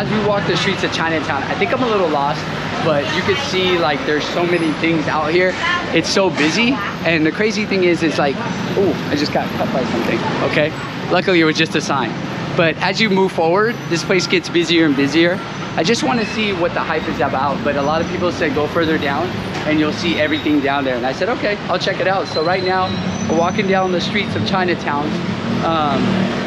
as we walk the streets of Chinatown, I think I'm a little lost, but you can see like there's so many things out here. It's so busy. And the crazy thing is, it's like, oh, I just got cut by something. Okay, luckily it was just a sign. But as you move forward, this place gets busier and busier. I just want to see what the hype is about, but a lot of people said go further down and you'll see everything down there. And I said, okay, I'll check it out. So right now we're walking down the streets of Chinatown.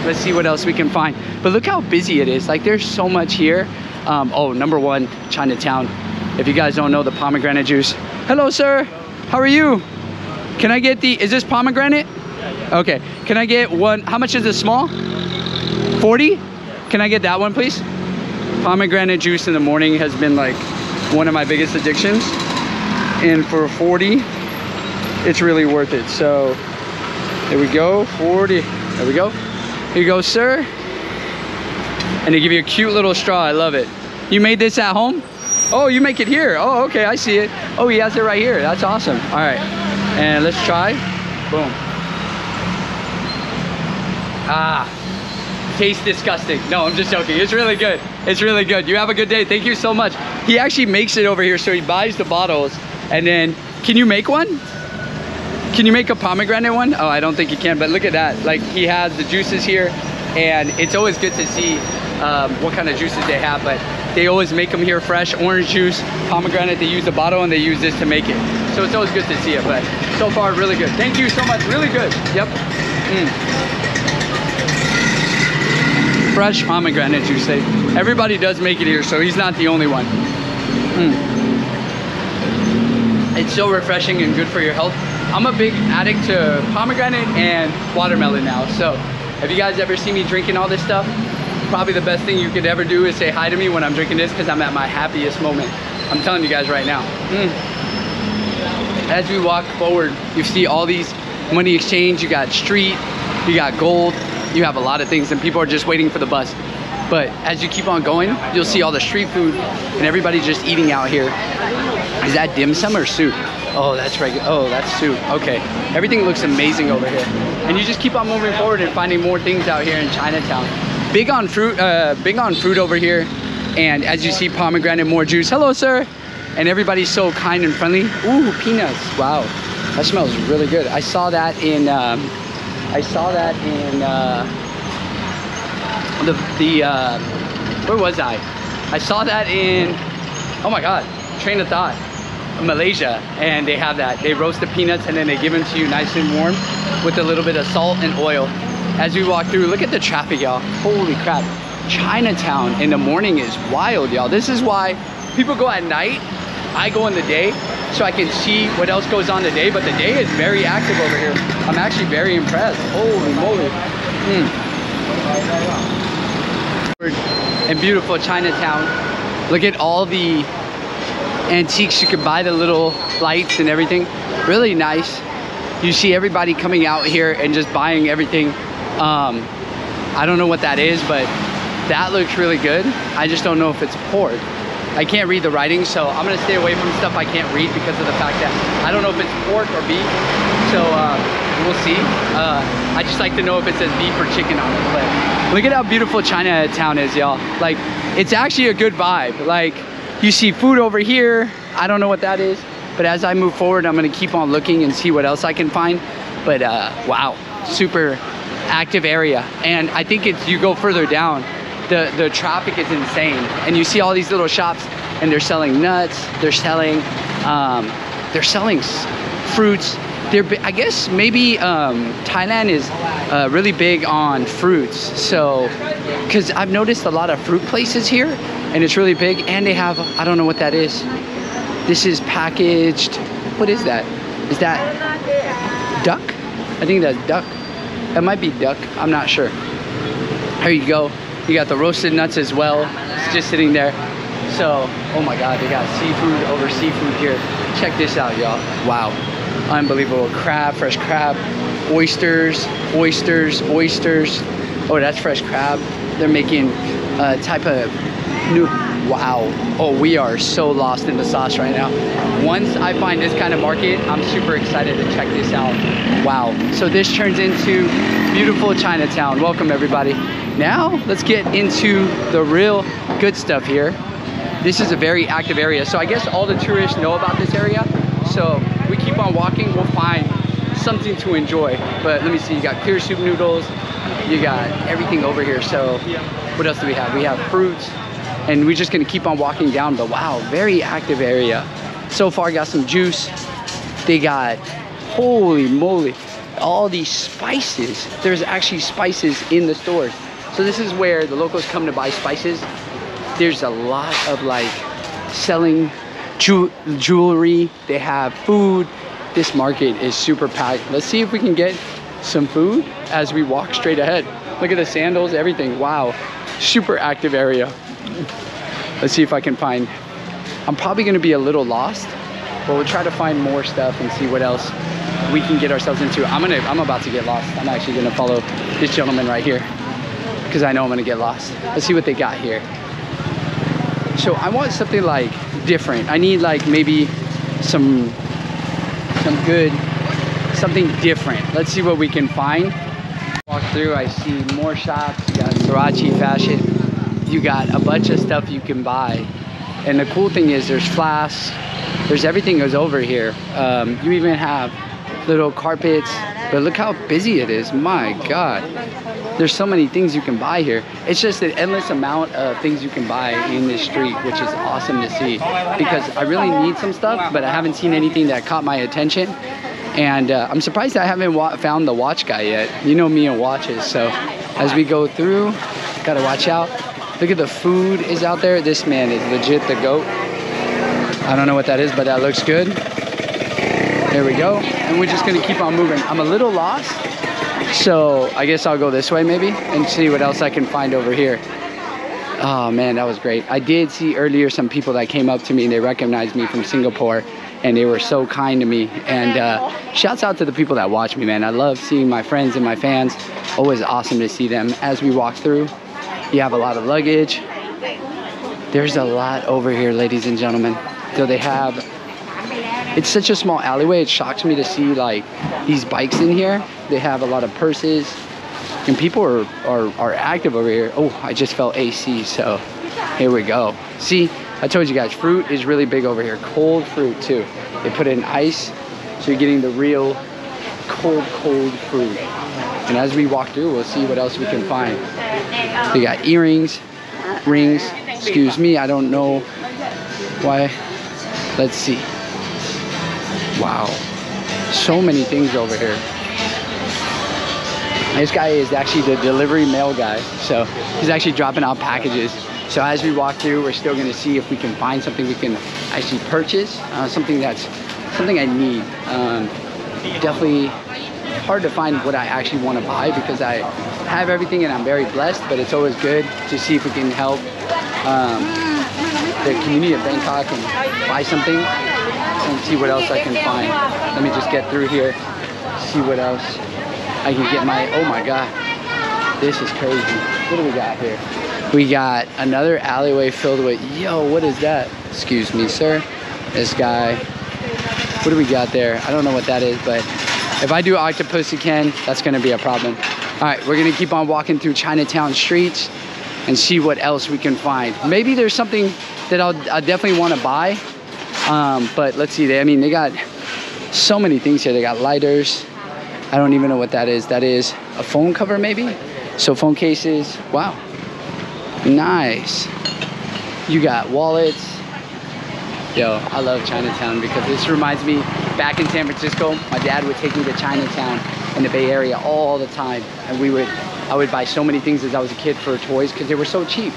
Let's see what else we can find. But look how busy it is. Like there's so much here. Oh, number one, Chinatown. If you guys don't know, the pomegranate juice. Hello, sir. How are you? Can I get the, is this pomegranate? Yeah. Okay, can I get one? How much is this small? 40? Can I get that one, please? Pomegranate juice in the morning has been like one of my biggest addictions, and for 40 it's really worth it. So there we go, 40. There we go. Here you go, sir. And they give you a cute little straw. I love it. You made this at home? Oh, you make it here. Oh, okay, I see it. Oh, he has it right here. That's awesome. All right, and let's try. Boom. Ah, tastes disgusting. No, I'm just joking. It's really good. It's really good. You have a good day. Thank you so much. He actually makes it over here, so he buys the bottles. And then, can you make one? Can you make a pomegranate one? Oh, I don't think you can, but look at that. Like, he has the juices here, and it's always good to see what kind of juices they have, but they always make them here fresh. Orange juice, pomegranate, they use the bottle, and they use this to make it. So it's always good to see it, but so far, really good. Thank you so much. Really good. Yep. Fresh pomegranate juice. Everybody does make it here, so he's not the only one. It's so refreshing and good for your health. I'm a big addict to pomegranate and watermelon now. So if you guys ever see me drinking all this stuff, probably the best thing you could ever do is say hi to me when I'm drinking this, because I'm at my happiest moment. I'm telling you guys right now. As we walk forward, you see all these money exchange. You got street, you got gold. You have a lot of things, and people are just waiting for the bus. But as you keep on going, you'll see all the street food, and everybody's just eating out here. Is that dim sum or soup? Oh, that's regular. Oh, that's soup. Okay. Everything looks amazing over here. And you just keep on moving forward and finding more things out here in Chinatown. Big on fruit over here. And as you see, pomegranate, more juice. Hello, sir. And everybody's so kind and friendly. Ooh, peanuts. Wow. That smells really good. I saw that in... where was I? I saw that in, oh my God, train of thought, Malaysia, and they have that. They roast the peanuts and then they give them to you nice and warm with a little bit of salt and oil. As we walk through, look at the traffic, y'all. Holy crap. Chinatown in the morning is wild, y'all. This is why people go at night. I go in the day so I can see what else goes on today, but the day is very active over here. I'm actually very impressed. Holy moly. And beautiful Chinatown. Look at all the antiques. You can buy the little lights and everything. Really nice. You see everybody coming out here and just buying everything. I don't know what that is, but that looks really good. I just don't know if it's poured. I can't read the writing, so I'm gonna stay away from stuff I can't read because of the fact that I don't know if it's pork or beef, so we'll see. I just like to know if it says beef or chicken on it, but look at how beautiful Chinatown is, y'all. Like, it's actually a good vibe. Like, you see food over here, I don't know what that is, but as I move forward, I'm gonna keep on looking and see what else I can find, but wow, super active area. And I think it's, you go further down, the traffic is insane, and you see all these little shops, and they're selling nuts, they're selling fruits. I guess maybe Thailand is really big on fruits, so because I've noticed a lot of fruit places here, and it's really big. And they have, I don't know what that is. This is packaged. What is that? Is that duck? I think that's duck. That might be duck. I'm not sure. There you go. You got the roasted nuts as well. It's just sitting there. So, oh my God, they got seafood over seafood here. Check this out, y'all. Wow, unbelievable. Crab, fresh crab, oysters, oysters, oysters. Oh, that's fresh crab. They're making a type of new, wow. Oh, we are so lost in the sauce right now. Once I find this kind of market, I'm super excited to check this out. Wow, so this turns into beautiful Chinatown. Welcome, everybody. Now let's get into the real good stuff here. This is a very active area, so I guess all the tourists know about this area. So we keep on walking, we'll find something to enjoy. But let me see, you got clear soup noodles, you got everything over here. So what else do we have? We have fruits, and we're just gonna keep on walking down. But wow, very active area. So far, got some juice. They got, holy moly, all these spices. There's actually spices in the stores. So this is where the locals come to buy spices. There's a lot of like selling jewelry. They have food. This market is super packed. Let's see if we can get some food as we walk straight ahead. Look at the sandals, everything. Wow, super active area. Let's see if I can find, I'm probably gonna be a little lost, but we'll try to find more stuff and see what else we can get ourselves into. I'm about to get lost. I'm actually gonna follow this gentleman right here, because I know I'm gonna get lost. Let's see what they got here. So I want something like different. I need like maybe something different. Let's see what we can find. Walk through, I see more shops. You got Sriracha fashion. You got a bunch of stuff you can buy. And the cool thing is there's flasks. There's everything goes over here. You even have little carpets. But look how busy it is, my God. There's so many things you can buy here. It's just an endless amount of things you can buy in this street, which is awesome to see, because I really need some stuff, but I haven't seen anything that caught my attention. And I'm surprised I haven't found the watch guy yet. You know me and watches, so as we go through, gotta watch out. Look at the food is out there. This man is legit the goat. I don't know what that is, but that looks good. There we go. And we're just gonna keep on moving. I'm a little lost, so I guess I'll go this way maybe and see what else I can find over here. Oh man, that was great. I did see earlier some people that came up to me and they recognized me from Singapore, and they were so kind to me. And shouts out to the people that watch me, man. I love seeing my friends and my fans. Always awesome to see them. As we walk through, you have a lot of luggage. There's a lot over here, ladies and gentlemen. So they have, it's such a small alleyway, it shocks me to see like these bikes in here. They have a lot of purses, and people are active over here. Oh, I just felt AC, so here we go. See, I told you guys, fruit is really big over here. Cold fruit too. They put in ice, so you're getting the real cold fruit. And as we walk through, we'll see what else we can find. They got earrings, rings, excuse me, I don't know why. Let's see. Wow, so many things over here. This guy is actually the delivery mail guy, so he's actually dropping out packages. So as we walk through, we're still gonna see if we can find something we can actually purchase, something I need. Definitely hard to find what I actually wanna buy, because I have everything and I'm very blessed, but it's always good to see if we can help the community of Bangkok and buy something. And see what else I can find. Let me just get through here, see what else I can get. Oh my God, this is crazy. What do we got here? We got another alleyway filled with, yo, what is that? Excuse me, sir. This guy, what do we got there? I don't know what that is, but if I do octopus again, that's gonna be a problem. All right, we're gonna keep on walking through Chinatown streets and see what else we can find. Maybe there's something that I definitely wanna buy. But let's see, I mean, they got so many things here. They got lighters. I don't even know what that is. That is a phone cover maybe? So phone cases, wow, nice. You got wallets. Yo, I love Chinatown because this reminds me back in San Francisco, my dad would take me to Chinatown in the Bay Area all the time. And I would buy so many things as I was a kid for toys because they were so cheap.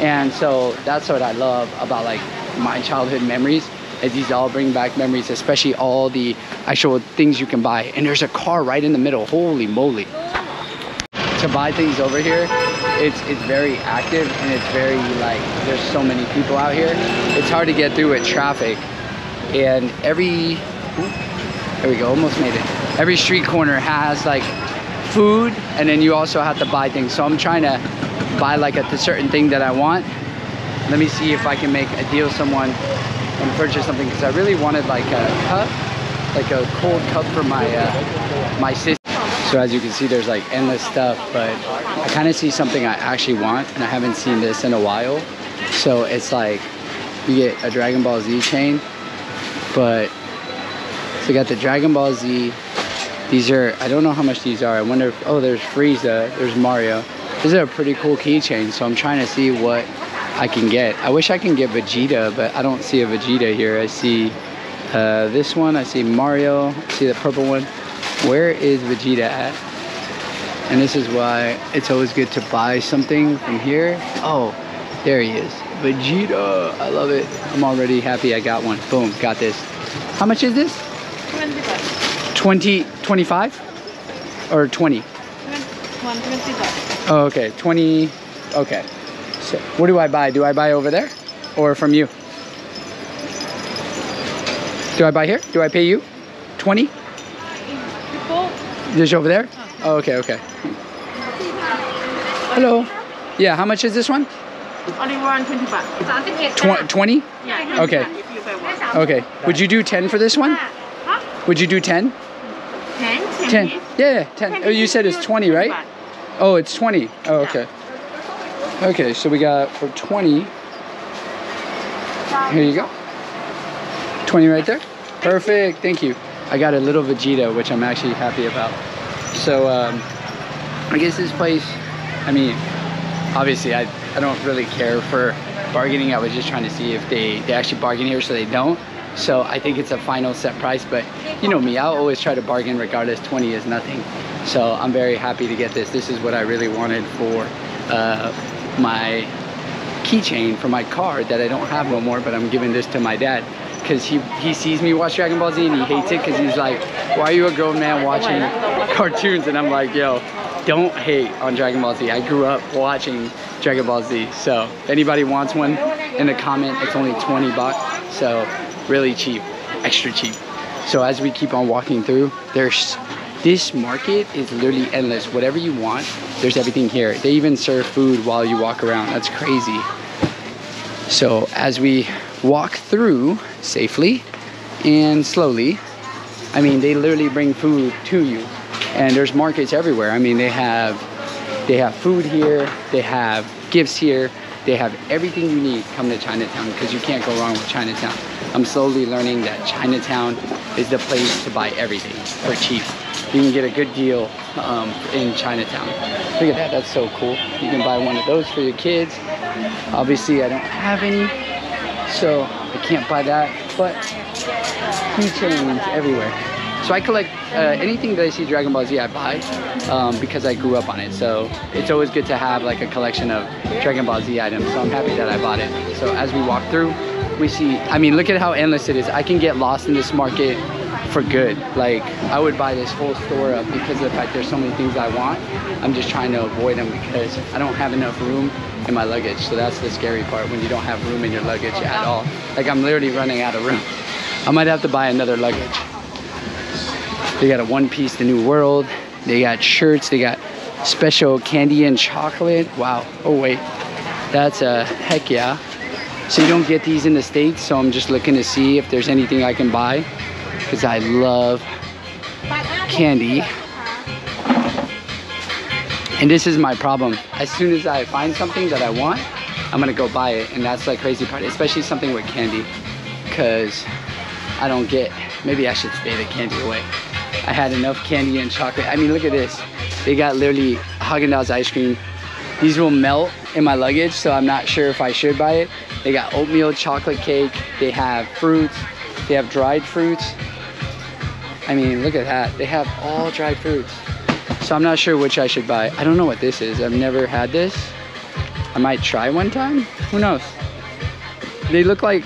And so that's what I love about like my childhood memories. As these all bring back memories, especially all the actual things you can buy. And there's a car right in the middle, holy moly. To buy things over here, it's very active, and it's very like, there's so many people out here. It's hard to get through with traffic. And there we go, almost made it. Every street corner has like food, and then you also have to buy things. So I'm trying to buy like a certain thing that I want. Let me see if I can make a deal with someone and purchase something, because I really wanted like a cup, like a cold cup for my my sister. So as you can see, there's like endless stuff, but I kind of see something I actually want, and I haven't seen this in a while. So it's like you get a Dragon Ball Z chain, but so you got the Dragon Ball Z. These are, I don't know how much these are. I wonder if, oh, there's Frieza, there's Mario. This is a pretty cool keychain, so I'm trying to see what I can get. I wish I can get Vegeta, but I don't see a Vegeta here. I see this one, I see Mario, I see the purple one. Where is Vegeta at? And this is why it's always good to buy something from here. Oh, there he is. Vegeta, I love it. I'm already happy I got one. Boom, got this. How much is this? 20 25 or 20? 125. Oh, okay, 20. Okay, so what do I buy? Do I buy over there or from you? Do I buy here? Do I pay you 20 just over there? Oh, okay, okay. Hello. Yeah, how much is this one? Only 125. 20? Yeah. Okay, okay. Would you do 10 for this one? Would you do 10? 10? 10. Yeah, 10. Oh, you said it's 20, right? Oh, it's 20. Oh, okay. Okay, so we got for 20. Here you go. 20 right there. Perfect. Thank you. I got a little Vegeta, which I'm actually happy about. So, I guess this place, I mean, obviously I don't really care for bargaining. I was just trying to see if they actually bargain here, so they don't. So I think it's a final set price, but you know me, I'll always try to bargain regardless. 20 is nothing. So I'm very happy to get this. This is what I really wanted for my keychain for my car that I don't have no more, but I'm giving this to my dad because he sees me watch Dragon Ball Z and he hates it because he's like, why are you a grown man watching cartoons? And I'm like, yo, don't hate on Dragon Ball Z. I grew up watching Dragon Ball Z. So if anybody wants one in the comment, it's only 20 bucks. So really cheap, extra cheap. So as we keep on walking through, there's, this market is literally endless. Whatever you want, there's everything here. They even serve food while you walk around. That's crazy. So as we walk through safely and slowly, I mean, they literally bring food to you. And there's markets everywhere. I mean, they have food here, they have gifts here, they have everything you need. Come to Chinatown, because you can't go wrong with Chinatown. I'm slowly learning that Chinatown is the place to buy everything for cheap. You can get a good deal in Chinatown. Look at that, that's so cool. You can buy one of those for your kids. Obviously, I don't have any, so I can't buy that, but keychains everywhere. So I collect anything that I see Dragon Ball Z I buy because I grew up on it. So it's always good to have like a collection of Dragon Ball Z items. So I'm happy that I bought it. So as we walk through, we see, I mean, look at how endless it is. I can get lost in this market for good. Like, I would buy this whole store up because of the fact there's so many things I want. I'm just trying to avoid them because I don't have enough room in my luggage. So that's the scary part, when you don't have room in your luggage at all. Like, I'm literally running out of room. I might have to buy another luggage. They got a One Piece, The New World. They got shirts. They got special candy and chocolate. Wow. Oh, wait. That's a heck yeah. So you don't get these in the States. So I'm just looking to see if there's anything I can buy because I love candy. And this is my problem. As soon as I find something that I want, I'm going to go buy it. And that's the crazy part, especially something with candy because I don't get, maybe I should stay the candy away. I had enough candy and chocolate. I mean, look at this. They got literally Haagen-Dazs ice cream. These will melt in my luggage, so I'm not sure if I should buy it. They got oatmeal chocolate cake. They have fruits. They have dried fruits. I mean, look at that. They have all dried fruits. So I'm not sure which I should buy. I don't know what this is. I've never had this. I might try one time. Who knows? They look like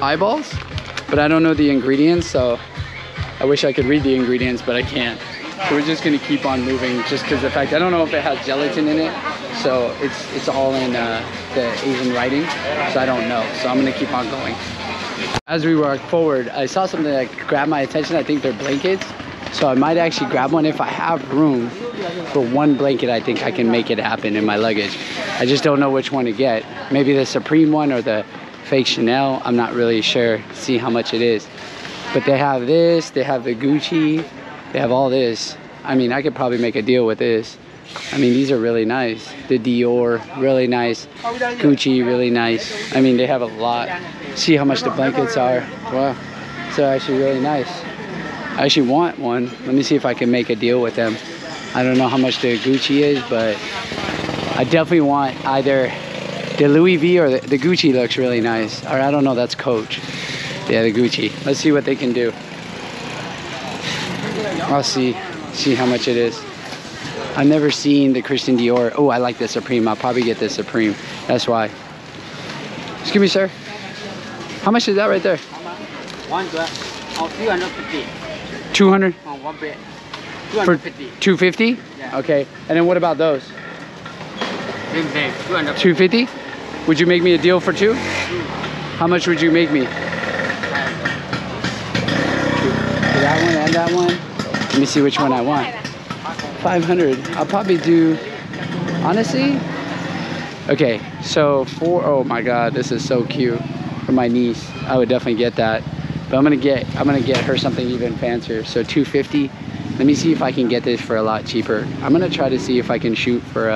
eyeballs, but I don't know the ingredients, so I wish I could read the ingredients, but I can't. So we're just gonna keep on moving just because the fact, I don't know if it has gelatin in it. So it's all in the Asian writing. So I don't know. So I'm gonna keep on going. As we walk forward, I saw something that grabbed my attention. I think they're blankets. So I might actually grab one if I have room for one blanket. I think I can make it happen in my luggage. I just don't know which one to get. Maybe the Supreme one or the fake Chanel. I'm not really sure. See how much it is. But they have this, they have the Gucci, they have all this. I mean, I could probably make a deal with this. I mean, these are really nice. The Dior, really nice. Gucci, really nice. I mean, they have a lot. See how much the blankets are. Wow. So actually really nice. I actually want one. Let me see if I can make a deal with them. I don't know how much the Gucci is, but I definitely want either the Louis V or the Gucci looks really nice. Or I don't know, that's Coach. Yeah, the Gucci. Let's see what they can do. I'll see how much it is. I've never seen the Christian Dior. Oh, I like the Supreme. I'll probably get the Supreme. That's why. Excuse me, sir. How much is that right there? 150. 200? 250. 250? Yeah. Okay. And then what about those? Same thing. 250? Would you make me a deal for two? How much would you make me? That one and that one. Let me see which one I want. 500. I'll probably do, honestly. Okay, so oh my God, this is so cute for my niece. I would definitely get that, but I'm gonna get her something even fancier. So 250. Let me see if I can get this for a lot cheaper. I'm gonna try to see if I can shoot for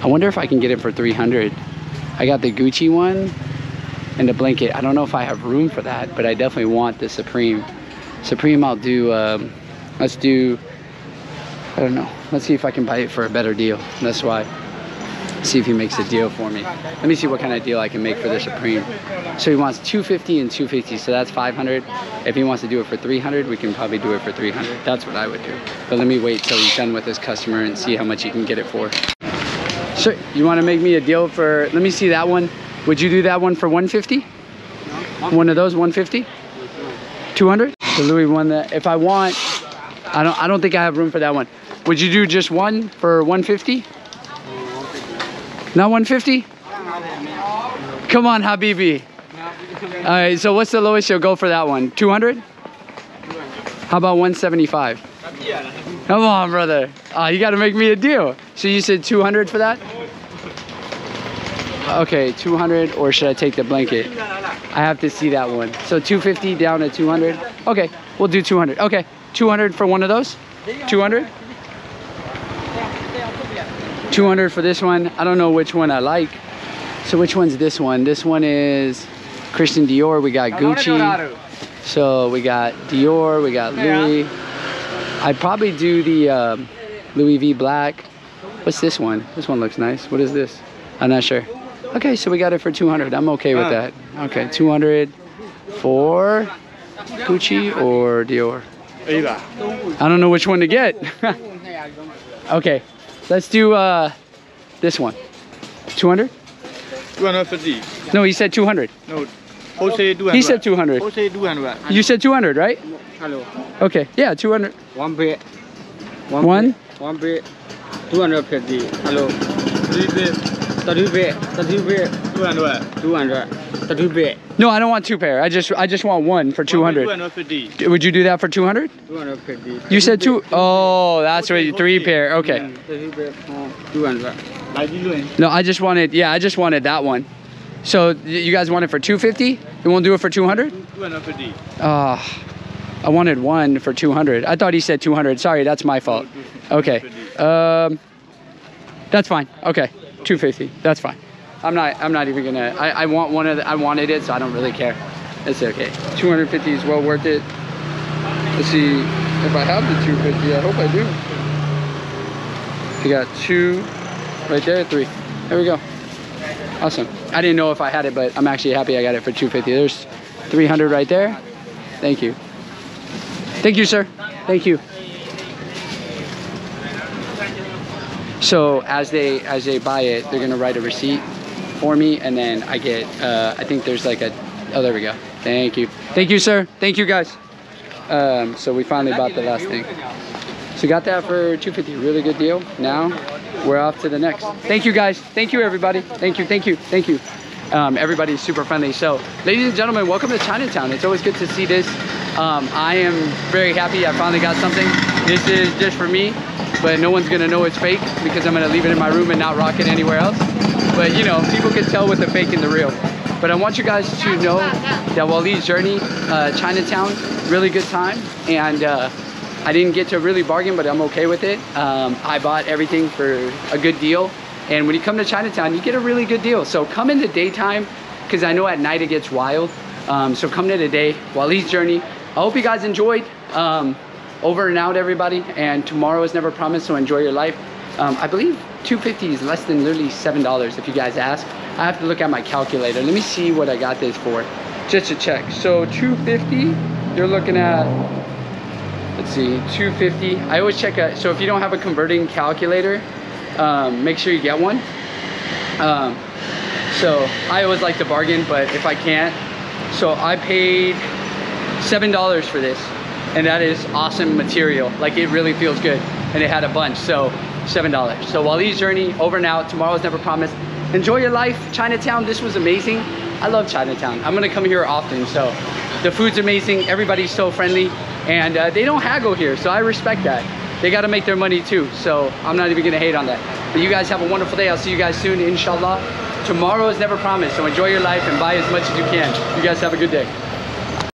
I wonder if I can get it for 300. I got the Gucci one and the blanket. I don't know if I have room for that, but I definitely want the Supreme. I'll do, let's do, I don't know. Let's see if I can buy it for a better deal. That's why. See if he makes a deal for me. Let me see what kind of deal I can make for the Supreme. So he wants 250 and 250, so that's 500. If he wants to do it for 300, we can probably do it for 300. That's what I would do. But let me wait till he's done with his customer and see how much he can get it for. Sir, you want to make me a deal for, let me see that one. Would you do that one for 150? One of those, 150? 200? The Louis one that, if I want, I don't think I have room for that one. Would you do just one for 150? Not 150? Come on, Habibi. All right, so what's the lowest you'll go for that one? 200? How about 175? Come on, brother. You got to make me a deal. So you said 200 for that? Okay, 200, or should I take the blanket? I have to see that one. So 250 down to 200. Okay, we'll do 200. Okay, 200 for one of those? 200? 200 for this one. I don't know which one I like. So which one's this one? This one is Christian Dior. We got Gucci. So we got Dior. We got Louis. I'd probably do the Louis V Black. What's this one? This one looks nice. What is this? I'm not sure. Okay, so we got it for 200. I'm okay with that. Okay, 200 for Gucci or Dior? Either. I don't know which one to get. Okay. Let's do this one. 200? 250. No, he said 200. No, Jose 200. He said 200. Jose 200. You said 200, right? Hello. Okay, yeah, 200. One bit. One? One bit. 250. Hello. Three bit. 200. 200. Three bit. No, I don't want two pair. I just want one for 200. 250. Would you do that for 200? 250. You said two. Oh, that's right. Three pair. Okay. 200. No, I just wanted that one. So you guys want it for 250? You won't do it for 200? 250. I wanted one for 200. I thought he said 200. Sorry, that's my fault. Okay. That's fine. Okay. 250. That's fine. I'm not even gonna, I want one of the, I wanted it, so I don't really care. It's okay. 250 is well worth it. Let's see if I have the 250. I hope I do. I got two right there, three. There we go. Awesome. I didn't know if I had it, but I'm actually happy I got it for 250. There's 300 right there. Thank you. Thank you, sir. Thank you. So as they buy it, they're gonna write a receipt for me, and then I get I think there's like a, oh, there we go. Thank you. Thank you, sir. Thank you, guys. So we finally bought the last thing. So got that for 250. Really good deal. Now we're off to the next. Thank you, guys. Thank you, everybody. Thank you, thank you, thank you. Everybody's super friendly. So ladies and gentlemen, welcome to Chinatown. It's always good to see this. I am very happy I finally got something. This is just for me, but no one's gonna know it's fake because I'm gonna leave it in my room and not rock it anywhere else. But you know, people can tell with the fake and the real. But I want you guys to know that Walid's Journey, Chinatown, really good time. And I didn't get to really bargain, but I'm okay with it. I bought everything for a good deal. And when you come to Chinatown, you get a really good deal. So come in the daytime, because I know at night it gets wild. So come to the day, Walid's Journey. I hope you guys enjoyed. Over and out, everybody. And tomorrow is never promised, so enjoy your life. I believe $2.50 is less than literally $7 if you guys ask. I have to look at my calculator. Let me see what I got this for, just to check. So $2.50, you're looking at, let's see, $2.50. I always check, so if you don't have a converting calculator, make sure you get one. So I always like to bargain, but if I can't, so I paid $7 for this, and that is awesome material. Like, it really feels good, and it had a bunch, so $7. So Walid's Journey, over and out. Tomorrow's never promised. Enjoy your life, Chinatown. This was amazing. I love Chinatown. I'm gonna come here often. So the food's amazing. Everybody's so friendly, and they don't haggle here, so I respect that. They got to make their money too, so I'm not even gonna hate on that. But you guys have a wonderful day. I'll see you guys soon, inshallah. Tomorrow is never promised, so enjoy your life and buy as much as you can. You guys have a good day.